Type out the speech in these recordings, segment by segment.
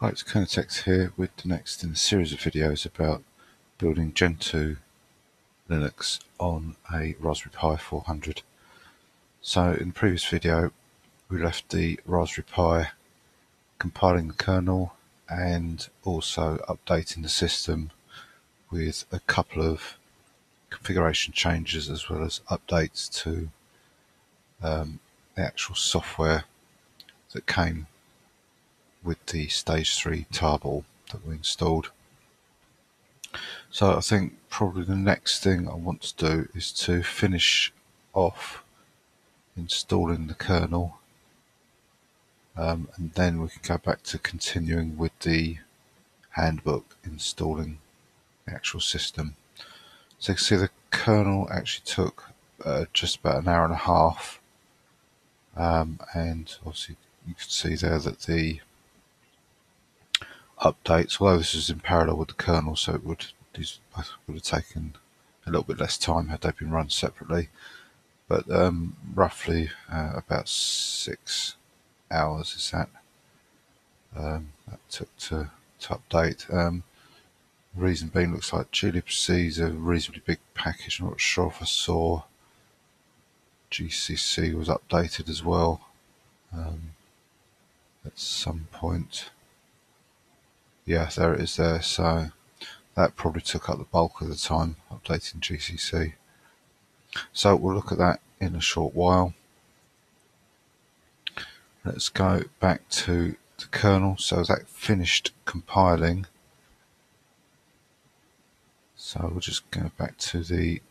Hi, it's Kernotex here with the next in a series of videos about building Gentoo Linux on a Raspberry Pi 400. So in the previous video we left the Raspberry Pi compiling the kernel and also updating the system with a couple of configuration changes as well as updates to the actual software that came with the stage 3 tarball that we installed. So I think probably the next thing I want to do is to finish off installing the kernel, and then we can go back to continuing with the handbook installing the actual system. So you can see the kernel actually took just about an hour and a half, and obviously you can see there that the updates, although this is in parallel with the kernel, so these both would have taken a little bit less time had they been run separately, but roughly about 6 hours is that that took to update. Reason being, looks like TuliPC is a reasonably big package. I'm not sure if I saw GCC was updated as well at some point. Yeah, there it is there, so that probably took up the bulk of the time, updating GCC. So we'll look at that in a short while. Let's go back to the kernel, so that finished compiling. So we'll just go back to the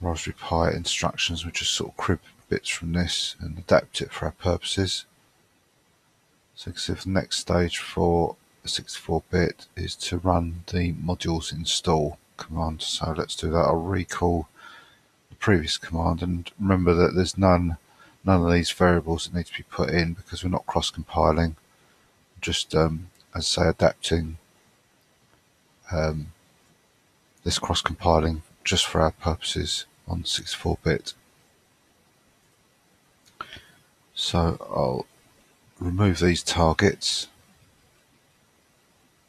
Raspberry Pi instructions. We'll just sort of crib bits from this and adapt it for our purposes. So you can see the next stage for 64-bit is to run the modules install command. So let's do that. I'll recall the previous command, and remember that there's none of these variables that need to be put in because we're not cross-compiling. Just as I say, adapting this cross-compiling just for our purposes on 64-bit. So I'll remove these targets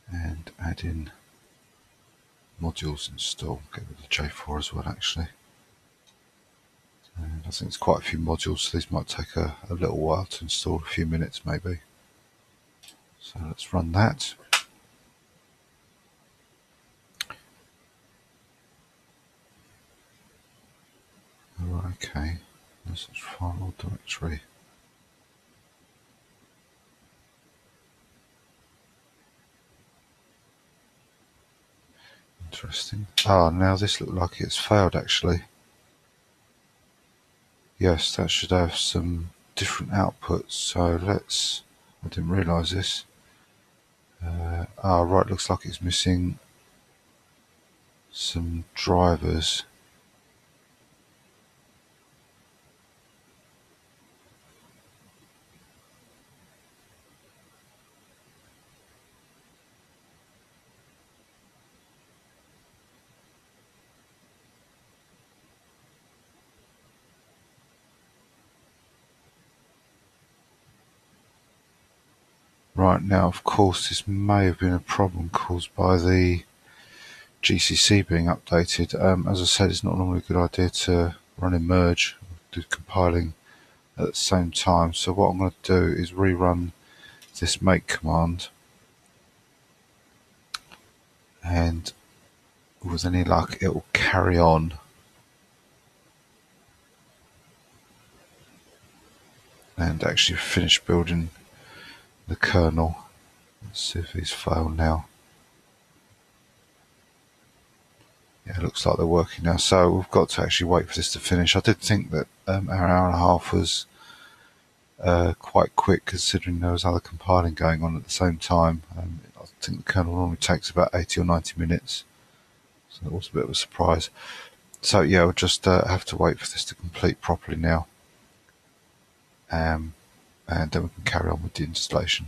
and add in modules install. Get rid of J4 as well, actually. And I think it's quite a few modules, so these might take a little while to install, a few minutes maybe. So let's run that. Alright, okay. This is file or directory. Interesting. Ah, now this looked like it's failed actually. Yes, that should have some different outputs. So let's, I didn't realise this. Right, looks like it's missing some drivers. Right, now of course this may have been a problem caused by the GCC being updated. As I said, it's not normally a good idea to run a merge, do compiling at the same time. So what I'm going to do is rerun this make command, and with any luck it will carry on. And actually finish building the kernel. Let's see if he's failed now. Yeah, it looks like they're working now. So we've got to actually wait for this to finish. I did think that our hour and a half was quite quick considering there was other compiling going on at the same time. I think the kernel normally takes about 80 or 90 minutes. So that was a bit of a surprise. So yeah, we'll just have to wait for this to complete properly now. And then we can carry on with the installation.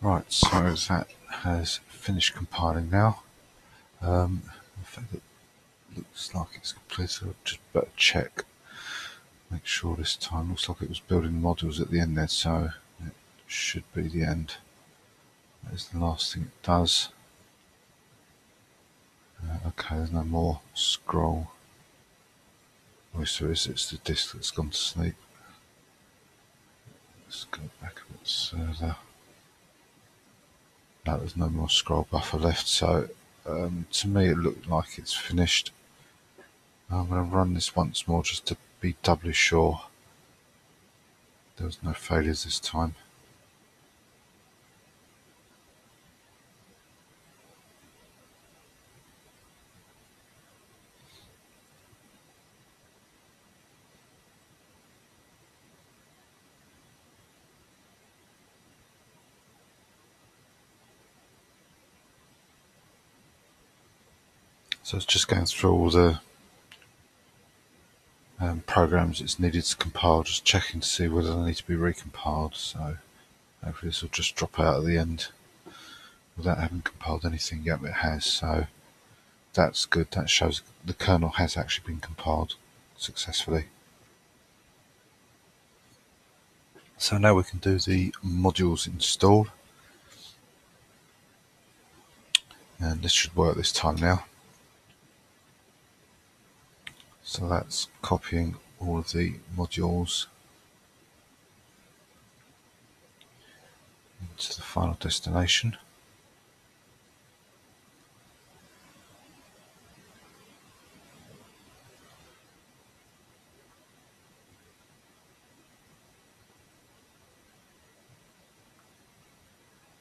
Right, so that has finished compiling now. In fact, it looks like it's completed. I'll just better check, make sure this time. Looks like it was building modules at the end there, so it should be the end. That is the last thing it does. Okay, there's no more scroll. Oh, so it's the disk that's gone to sleep. Let's go back a bit further. No, there's no more scroll buffer left, so to me it looked like it's finished. I'm going to run this once more just to be doubly sure. There was no failures this time. So it's just going through all the programs it's needed to compile, just checking to see whether they need to be recompiled. So hopefully this will just drop out at the end without having compiled anything yet, but it has. So that's good. That shows the kernel has actually been compiled successfully. So now we can do the modules install. And this should work this time now. So that's copying all of the modules into the final destination.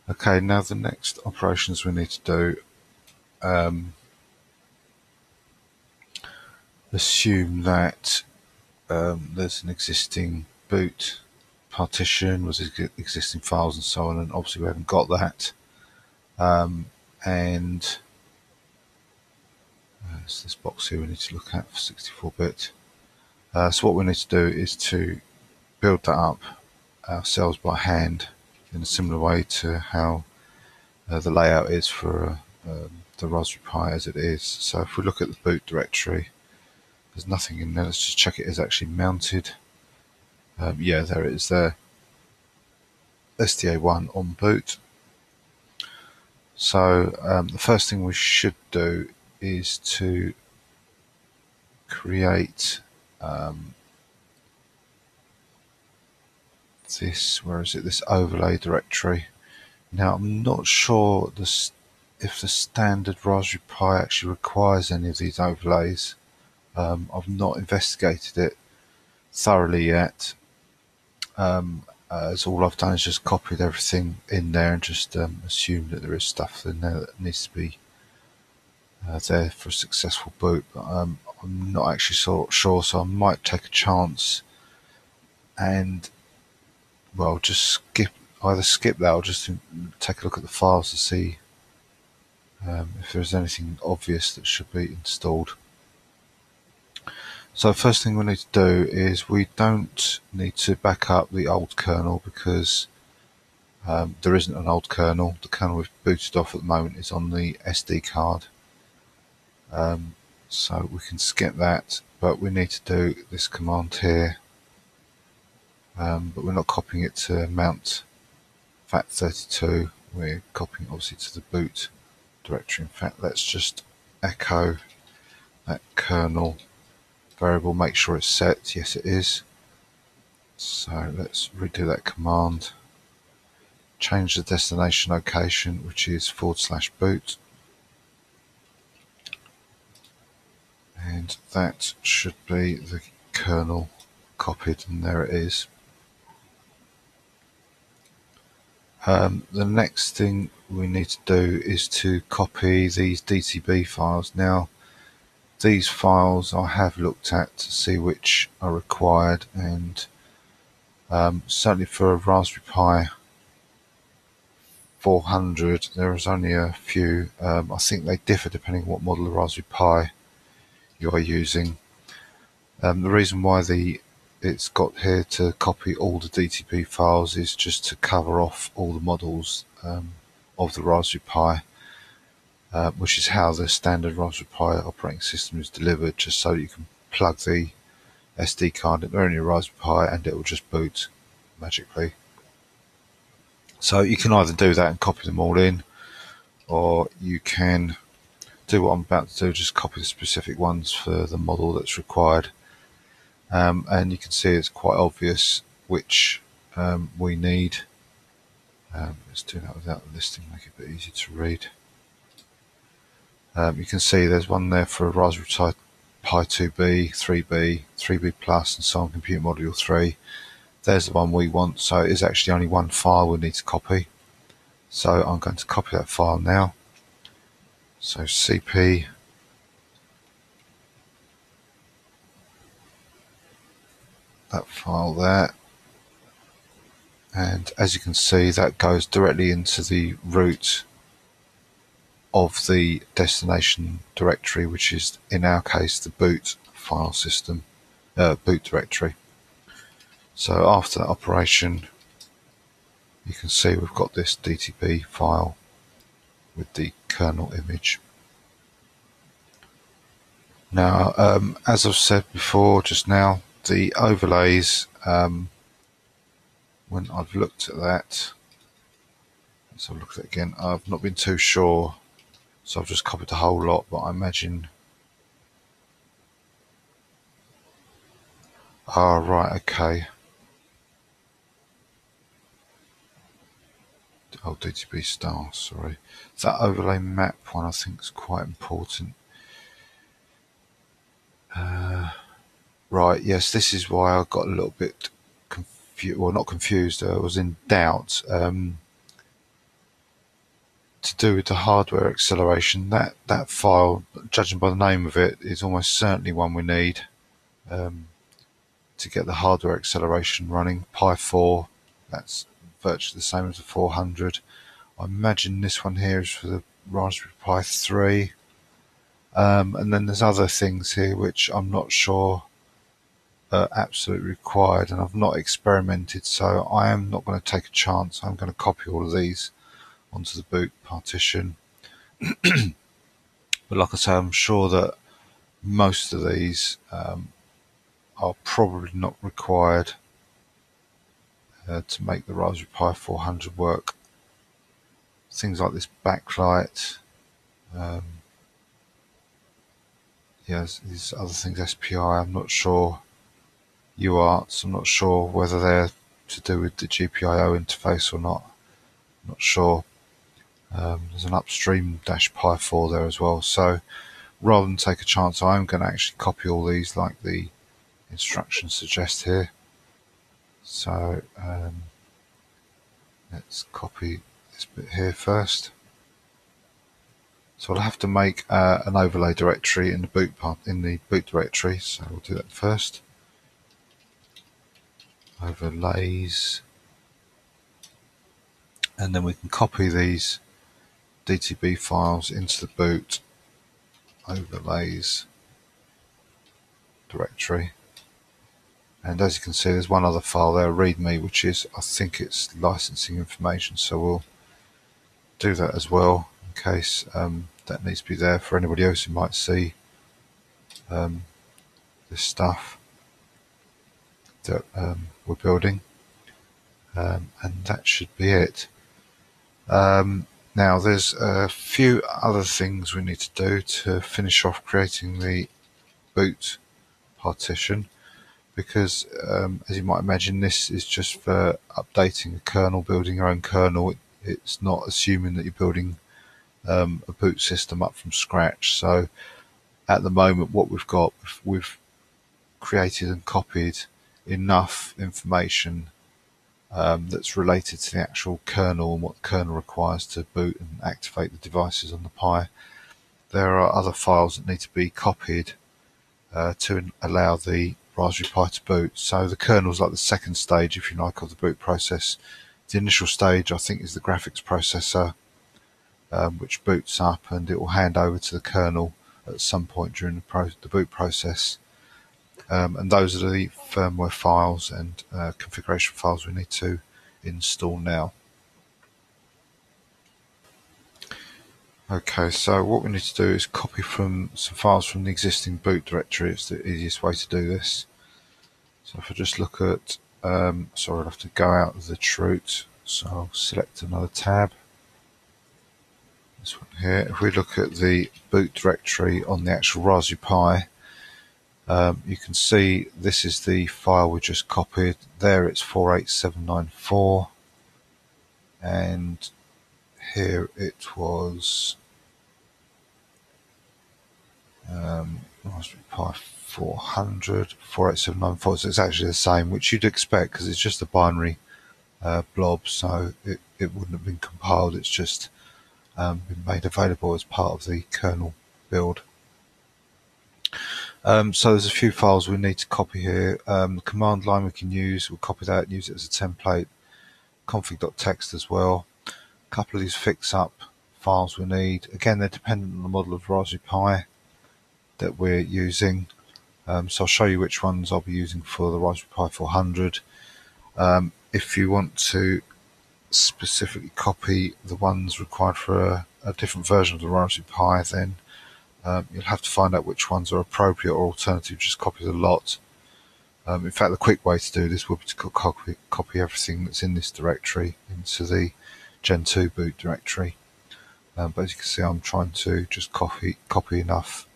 Okay, now the next operations we need to do, assume that there's an existing boot partition with existing files and so on, and obviously we haven't got that. It's this box here we need to look at for 64-bit. So what we need to do is to build that up ourselves by hand in a similar way to how the layout is for the Raspberry Pi as it is. So if we look at the boot directory, there's nothing in there. Let's just check it is actually mounted. Yeah, there it is there. SDA1 on boot. So the first thing we should do is to create this, where is it, this overlay directory. Now I'm not sure if the standard Raspberry Pi actually requires any of these overlays. I've not investigated it thoroughly yet. So all I've done is just copied everything in there and just assumed that there is stuff in there that needs to be there for a successful boot. But I'm not actually sure, so I might take a chance and, well, just either skip that or just take a look at the files to see if there's anything obvious that should be installed. So first thing we need to do is we don't need to back up the old kernel because there isn't an old kernel. The kernel we've booted off at the moment is on the SD card. So we can skip that, but we need to do this command here. But we're not copying it to mount FAT32, we're copying obviously to the boot directory. In fact, let's just echo that kernel variable, make sure it's set. Yes, it is. So let's redo that command, change the destination location, which is /boot, and that should be the kernel copied, and there it is. The next thing we need to do is to copy these DTB files. Now these files I have looked at to see which are required, and certainly for a Raspberry Pi 400 there is only a few. I think they differ depending on what model of Raspberry Pi you are using. The reason why it's got here to copy all the DTB files is just to cover off all the models of the Raspberry Pi, which is how the standard Raspberry Pi operating system is delivered, just so you can plug the SD card into any Raspberry Pi and it will just boot magically. So you can either do that and copy them all in, or you can do what I'm about to do, just copy the specific ones for the model that's required. And you can see it's quite obvious which we need. Let's do that without the listing, make it a bit easier to read. You can see there's one there for Raspberry Pi 2B, 3B, 3B Plus, and so on, Computer Module 3. There's the one we want, so it is actually only one file we need to copy. So I'm going to copy that file now. So CP that file there, and as you can see that goes directly into the root of the destination directory, which is in our case the boot file system, boot directory. So after that operation you can see we've got this DTB file with the kernel image. Now as I've said before just now, the overlays, when I've looked at that, let's have a look at it again, I've not been too sure, so I've just copied the whole lot, but I imagine, oh right, okay, oh DTB star, sorry, that overlay map one I think is quite important. Right, yes, this is why I got a little bit confused, well not confused, I was in doubt. To do with the hardware acceleration, that file, judging by the name of it, is almost certainly one we need to get the hardware acceleration running. Pi 4, that's virtually the same as the 400. I imagine this one here is for the Raspberry Pi 3. And then there's other things here which I'm not sure absolutely required, and I've not experimented, so I am not going to take a chance. I'm going to copy all of these onto the boot partition. But like I say, I'm sure that most of these are probably not required to make the Raspberry Pi 400 work. Things like this backlight, yes, these other things, SPI, I'm not sure. UARTs, I'm not sure whether they're to do with the GPIO interface or not. I'm not sure. There's an upstream dash Pi 4 there as well. So rather than take a chance, I'm going to actually copy all these like the instructions suggest here. So let's copy this bit here first. So I'll have to make an overlay directory in the boot directory. So we'll do that first. Overlays, and then we can copy these DTB files into the boot overlays directory. And as you can see, there's one other file there, readme, which is, I think it's licensing information, so we'll do that as well in case that needs to be there for anybody else who might see this stuff that we're building, and that should be it. Now there's a few other things we need to do to finish off creating the boot partition, because as you might imagine, this is just for updating a kernel, building your own kernel. It's not assuming that you're building a boot system up from scratch. So at the moment what we've got, we've created and copied enough information that's related to the actual kernel and what the kernel requires to boot and activate the devices on the Pi. There are other files that need to be copied to allow the Raspberry Pi to boot. So the kernel is like the second stage, if you like, of the boot process. The initial stage, I think, is the graphics processor, which boots up, and it will hand over to the kernel at some point during the boot process. And those are the firmware files and configuration files we need to install now. Okay, so what we need to do is copy from some files from the existing boot directory. It's the easiest way to do this. So if I just look at, sorry, I'll have to go out of the root, so I'll select another tab. This one here. If we look at the boot directory on the actual Raspberry Pi, you can see this is the file we just copied. There it's 48794, and here it was Raspberry Pi 400, 48794, so it's actually the same, which you'd expect because it's just a binary blob, so it wouldn't have been compiled, it's just been made available as part of the kernel build. So there's a few files we need to copy here. The command line we can use, we'll copy that and use it as a template, config.txt as well. A couple of these fix-up files we need. Again, they're dependent on the model of Raspberry Pi that we're using. So I'll show you which ones I'll be using for the Raspberry Pi 400. If you want to specifically copy the ones required for a different version of the Raspberry Pi, then you'll have to find out which ones are appropriate, or alternative, just copy the lot. In fact, the quick way to do this will be to copy everything that's in this directory into the Gentoo boot directory, but as you can see, I'm trying to just copy enough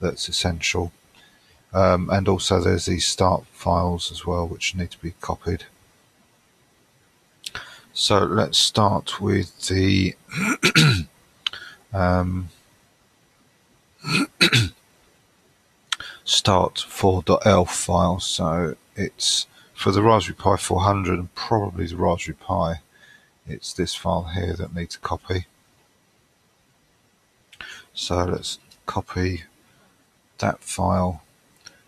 that's essential, and also there's these start files as well which need to be copied. So let's start with the start4.elf file. So it's for the Raspberry Pi 400 and probably the Raspberry Pi. It's this file here that needs a copy. So let's copy that file,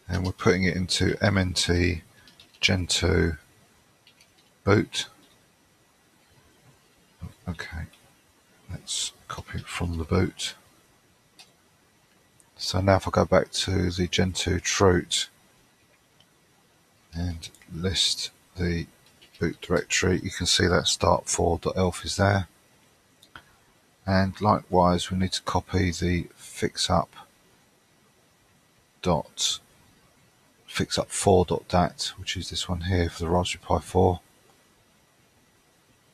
and we're putting it into mnt gentoo boot. Okay, let's copy it from the boot. So now if I go back to the Gentoo root and list the boot directory, you can see that start4.elf is there, and likewise we need to copy the fixup4.dat, which is this one here for the Raspberry Pi 4.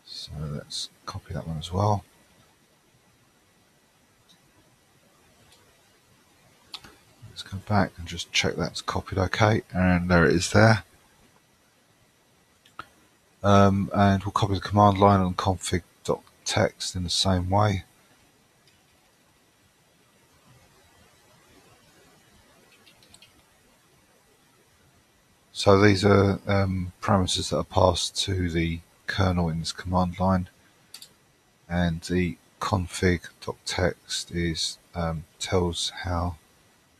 So let's copy that one as well. Let's go back and just check that's copied okay, and there it is there. And we'll copy the command line on config.txt in the same way. So these are parameters that are passed to the kernel in this command line, and the config.txt is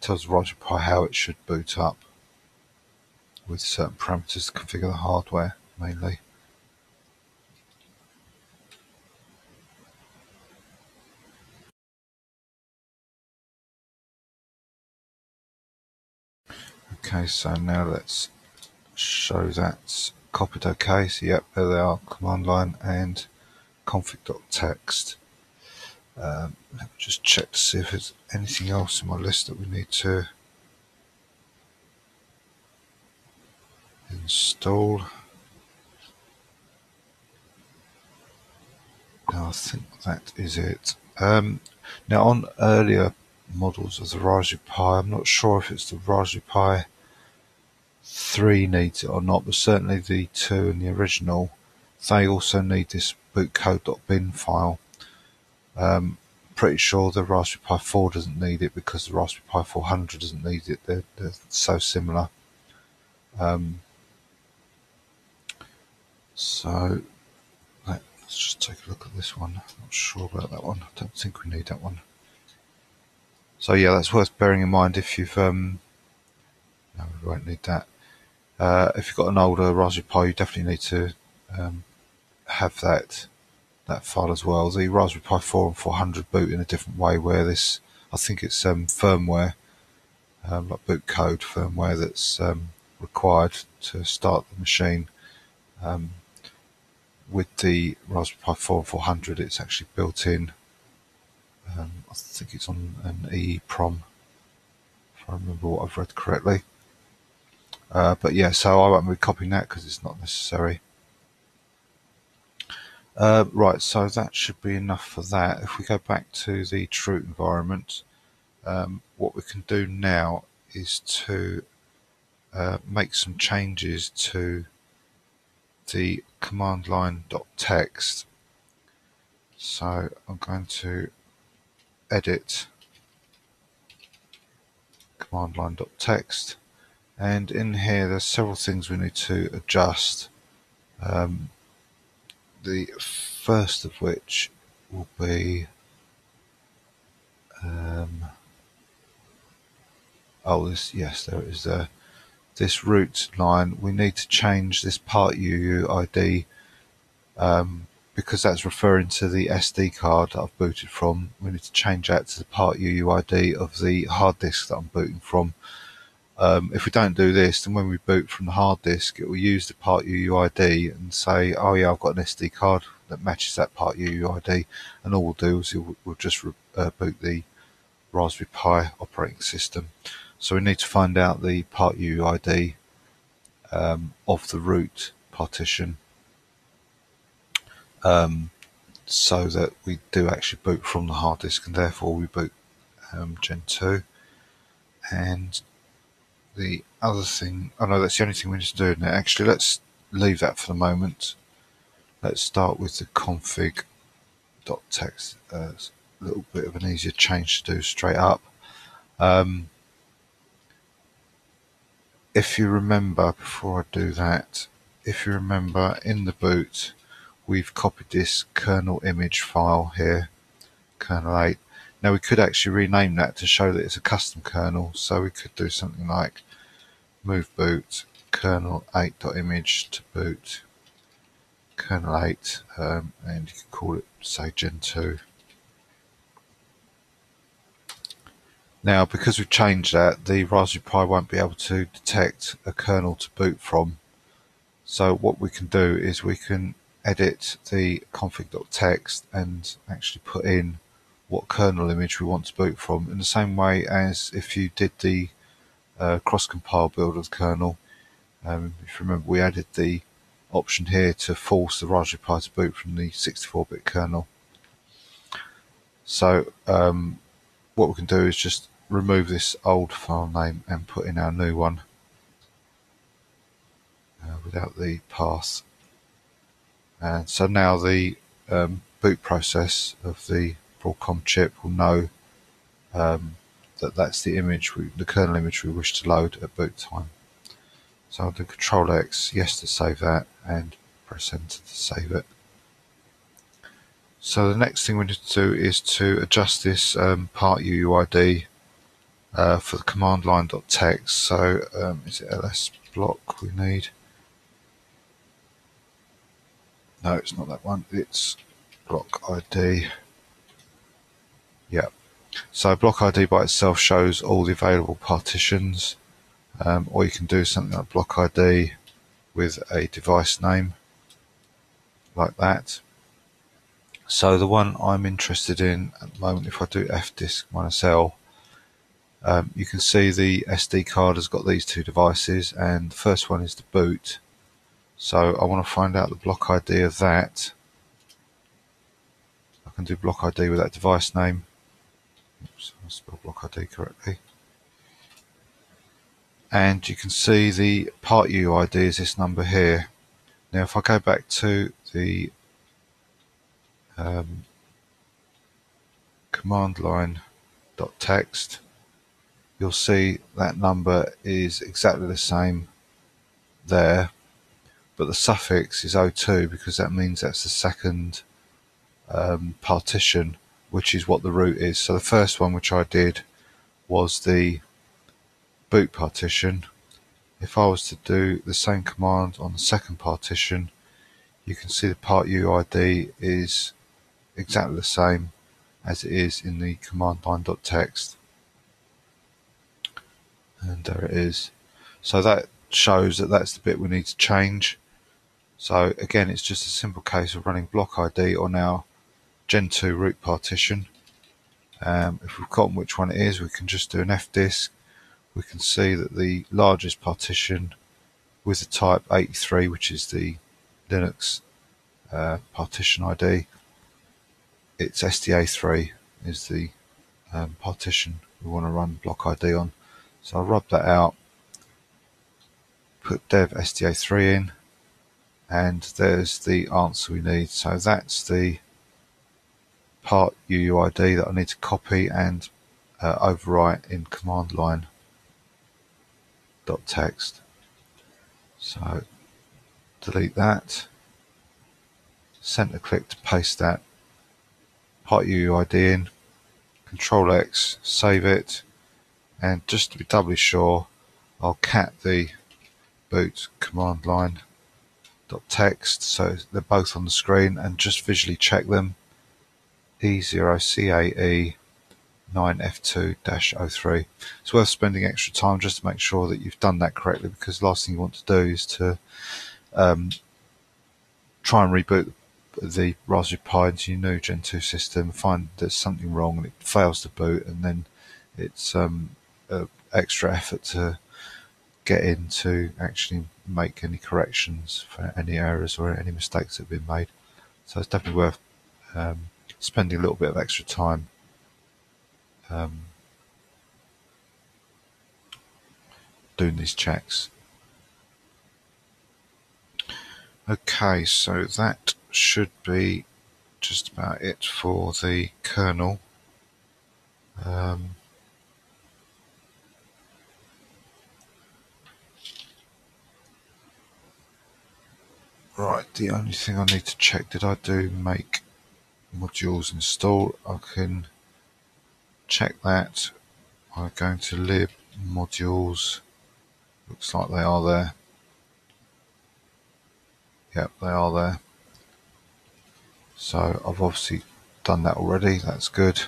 tells Raspberry Pi how it should boot up with certain parameters to configure the hardware mainly. Okay, so now let's show that's copied okay. So yep, there they are, command line and config.txt. Let me just check to see if there's anything else in my list that we need to install. Now I think that is it. Now on earlier models of the Raspberry Pi, I'm not sure if it's the Raspberry Pi 3 needs it or not, but certainly the 2 and the original, they also need this bootcode.bin file. Pretty sure the Raspberry Pi 4 doesn't need it because the Raspberry Pi 400 doesn't need it. They're so similar. So let's just take a look at this one. I'm not sure about that one. I don't think we need that one. So yeah, that's worth bearing in mind if you've no, we won't need that. If you've got an older Raspberry Pi, you definitely need to have that file as well. The Raspberry Pi 4 and 400 boot in a different way, where this, I think it's firmware, like boot code firmware, that's required to start the machine. With the Raspberry Pi 4 and 400, it's actually built in I think it's on an EEPROM, if I remember what I've read correctly. But yeah, so I won't be copying that because it's not necessary. Right, so that should be enough for that. If we go back to the Troot environment, what we can do now is to make some changes to the command line.txt. So I'm going to edit command line.txt, and in here there's several things we need to adjust. The first of which will be this root line. We need to change this part UUID because that's referring to the SD card that I've booted from. We need to change that to the part UUID of the hard disk that I'm booting from. If we don't do this, then when we boot from the hard disk, it will use the part UUID and say, oh yeah, I've got an SD card that matches that part UUID, and all we'll do is we'll just boot the Raspberry Pi operating system. So we need to find out the part UUID of the root partition so that we do actually boot from the hard disk, and therefore we boot Gentoo. And the other thing, oh no, that's the only thing we need to do now. Actually, let's leave that for the moment. Let's start with the config.txt. It's a little bit of an easier change to do straight up. If you remember, before I do that, if you remember in the boot, we've copied this kernel image file here, kernel 8. Now we could actually rename that to show that it's a custom kernel, so we could do something like move boot kernel8.image to boot kernel8, and you could call it, say, Gentoo. Now because we've changed that, the Raspberry Pi won't be able to detect a kernel to boot from, so what we can do is we can edit the config.txt and actually put in what kernel image we want to boot from, in the same way as if you did the cross-compile build of the kernel. If you remember, we added the option here to force the Raspberry Pi to boot from the 64-bit kernel. So what we can do is just remove this old file name and put in our new one without the path. And so now the boot process of the Broadcom chip will know that that's the image, the kernel image we wish to load at boot time. So I'll do Control X, yes to save that, and press Enter to save it. So the next thing we need to do is to adjust this part UUID for the command line.txt. So is it ls block we need? No, it's not that one, it's block ID. Yeah, so block ID by itself shows all the available partitions, or you can do something like block ID with a device name, like that. So the one I'm interested in at the moment, if I do fdisk -l, you can see the SD card has got these two devices, and the first one is the boot. So I want to find out the block ID of that. I can do block ID with that device name. Oops, I spelled block ID correctly. And you can see the part UUID is this number here. Now if I go back to the command line.txt, you'll see that number is exactly the same there, but the suffix is 02 because that means that's the second partition, which is what the root is. So the first one, which I did, was the boot partition. If I was to do the same command on the second partition, you can see the part UUID is exactly the same as it is in the command line.txt, and there it is. So that shows that that's the bit we need to change. So again, it's just a simple case of running block ID on our Gentoo root partition If we've forgotten which one it is, we can just do an fdisk. We can see that the largest partition with the type 83, which is the Linux partition ID, it's SDA3 is the partition we want to run block ID on. So I'll rub that out, put dev SDA3 in, and there's the answer we need. So that's the part UUID that I need to copy and overwrite in command line .text. So delete that, center click to paste that part UUID in, control X, save it, and just to be doubly sure, I'll cat the boot command line .text so they're both on the screen and just visually check them. E0CAE9F2-03. It's worth spending extra time just to make sure that you've done that correctly, because the last thing you want to do is to try and reboot the Raspberry Pi into your new Gentoo system, find there's something wrong and it fails to boot, and then it's extra effort to get in to actually make any corrections for any errors or any mistakes that have been made. So it's definitely worth spending a little bit of extra time doing these checks. Okay, so that should be just about it for the kernel. Right, the only thing I need to check, did I do make modules install? I can check that by going to lib modules. Looks like they are there. Yep, they are there. So I've obviously done that already, that's good.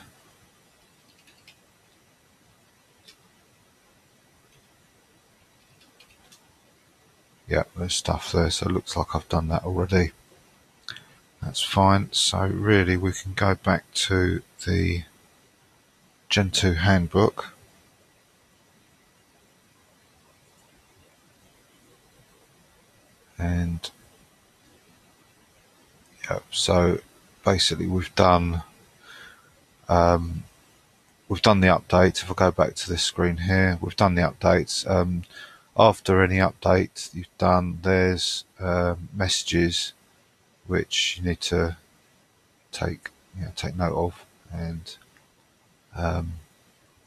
Yep, there's stuff there, so it looks like I've done that already. That's fine. So really we can go back to the Gentoo handbook. And yep, so basically we've done the updates. If I go back to this screen here, we've done the updates. After any update you've done, there's messages which you need to take note of and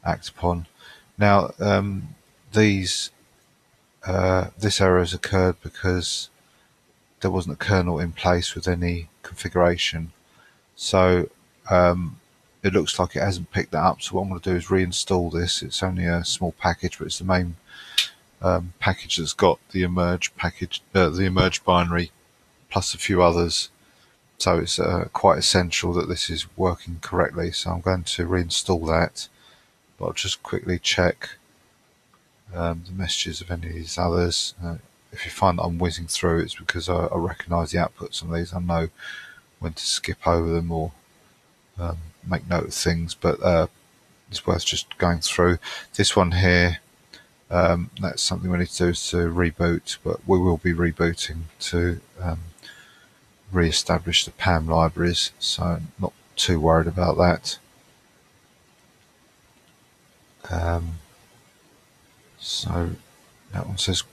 act upon. Now this error has occurred because there wasn't a kernel in place with any configuration, so it looks like it hasn't picked that up. So what I'm going to do is reinstall this. It's only a small package, but it's the main package that's got the emerge package, the emerge binary, plus a few others. So it's quite essential that this is working correctly. So I'm going to reinstall that, but I'll just quickly check the messages of any of these others. If you find that I'm whizzing through, it's because I recognise the outputs of these. I know when to skip over them or make note of things, but it's worth just going through. This one here, that's something we need to do, is to reboot, but we will be rebooting to re-establish the PAM libraries, so I'm not too worried about that. So that one says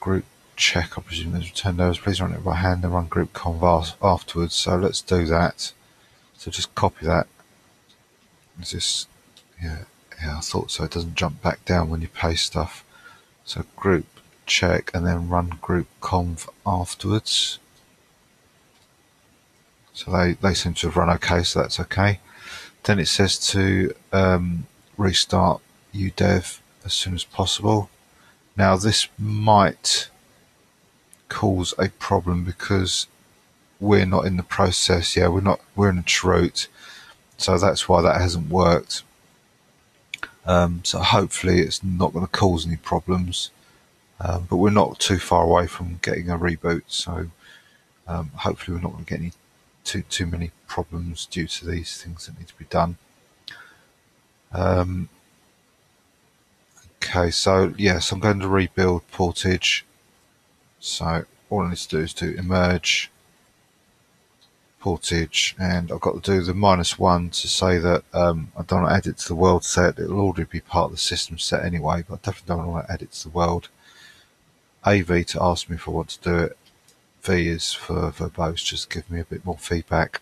group check, I presume is returned errors. Please run it by hand and run group conv afterwards, so let's do that. So just copy that. Is this, yeah, I thought so, it doesn't jump back down when you paste stuff. So group check and then run group conv afterwards. So they seem to have run okay, so that's okay. Then it says to restart UDev as soon as possible. Now this might cause a problem because we're not in the process. Yeah, we're in a cheroot, so that's why that hasn't worked. So hopefully it's not going to cause any problems, but we're not too far away from getting a reboot, so hopefully we're not going to get any too many problems due to these things that need to be done. Okay, so yes, I'm going to rebuild Portage. So all I need to do is to emerge Portage, and I've got to do the -1 to say that I don't want to add it to the world set. It'll already be part of the system set anyway, but I definitely don't want to add it to the world. AV to ask me if I want to do it. V is for verbose, just give me a bit more feedback.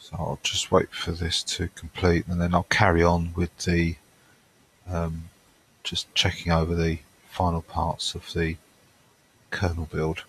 So I'll just wait for this to complete, and then I'll carry on with the just checking over the final parts of the kernel build.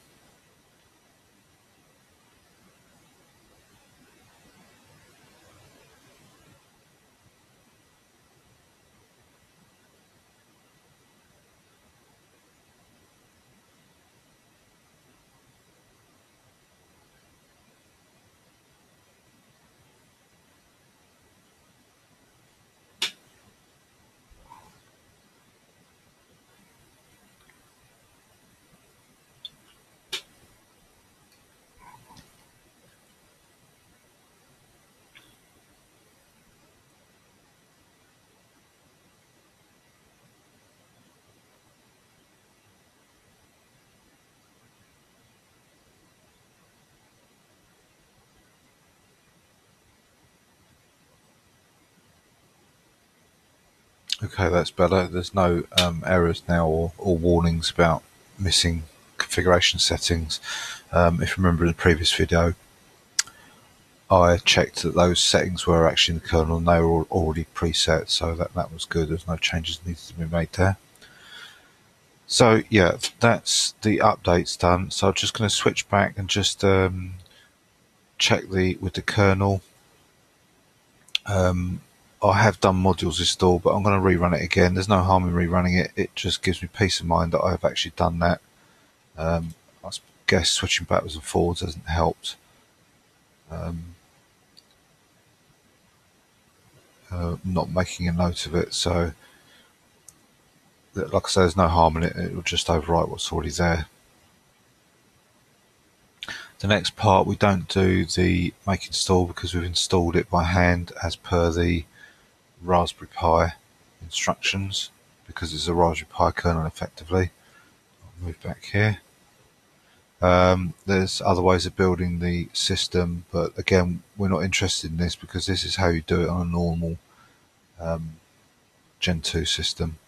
Okay, that's better. There's no errors now or warnings about missing configuration settings. If you remember in the previous video, I checked that those settings were actually in the kernel and they were already preset, so that was good. There's no changes needed to be made there. So yeah, that's the updates done. So I'm just going to switch back and just check with the kernel. I have done modules install, but I'm going to rerun it again. There's no harm in rerunning it. It just gives me peace of mind that I've actually done that. I guess switching backwards and forwards hasn't helped. Not making a note of it, so like I say, there's no harm in it. It will just overwrite what's already there. The next part, we don't do the make install because we've installed it by hand as per the Raspberry Pi instructions, because it's a Raspberry Pi kernel effectively. I'll move back here. There's other ways of building the system, but again, we're not interested in this because this is how you do it on a normal Gentoo system.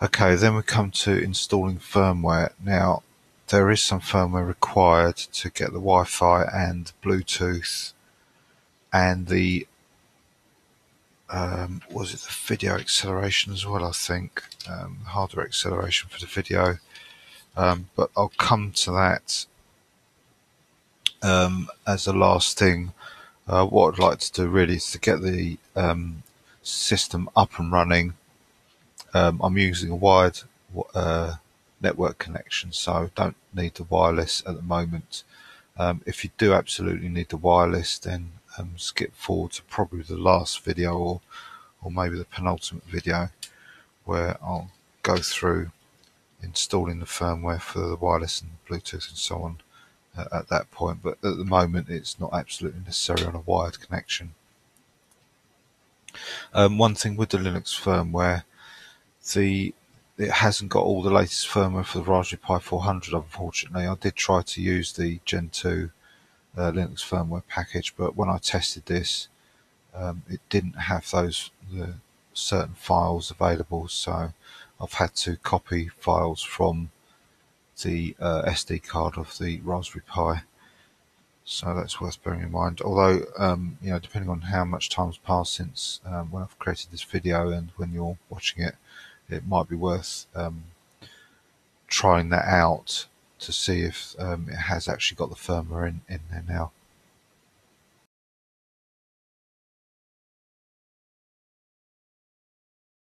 Okay, then we come to installing firmware. Now, there is some firmware required to get the Wi-Fi and Bluetooth and the was it the video acceleration as well, I think, hardware acceleration for the video, but I'll come to that as the last thing. What I'd like to do really is to get the system up and running. I'm using a wired network connection, so don't need the wireless at the moment. If you do absolutely need the wireless, then skip forward to probably the last video or maybe the penultimate video, where I'll go through installing the firmware for the wireless and Bluetooth and so on at that point. But at the moment, it's not absolutely necessary on a wired connection. One thing with the Linux firmware, it hasn't got all the latest firmware for the Raspberry Pi 400, unfortunately. I did try to use the Gentoo Linux firmware package, but when I tested this, it didn't have the certain files available, so I've had to copy files from the SD card of the Raspberry Pi, so that's worth bearing in mind. Although you know, depending on how much time's passed since when I've created this video and when you're watching it, it might be worth trying that out to see if it has actually got the firmware in there now.